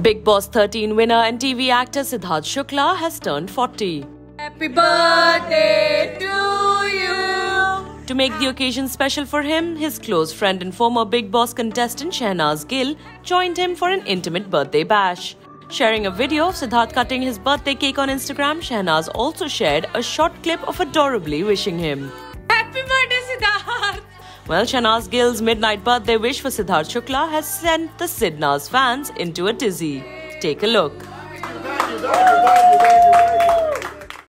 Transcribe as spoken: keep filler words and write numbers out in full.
Bigg Boss thirteen winner and T V actor Sidharth Shukla has turned forty. Happy birthday to you! To make the occasion special for him, his close friend and former Bigg Boss contestant Shehnaaz Gill joined him for an intimate birthday bash. Sharing a video of Sidharth cutting his birthday cake on Instagram, Shehnaaz also shared a short clip of adorably wishing him. Happy birthday, Sidharth! Well, Shehnaaz Gill's midnight birthday wish for Sidharth Shukla has sent the Sidnaaz fans into a tizzy. Take a look.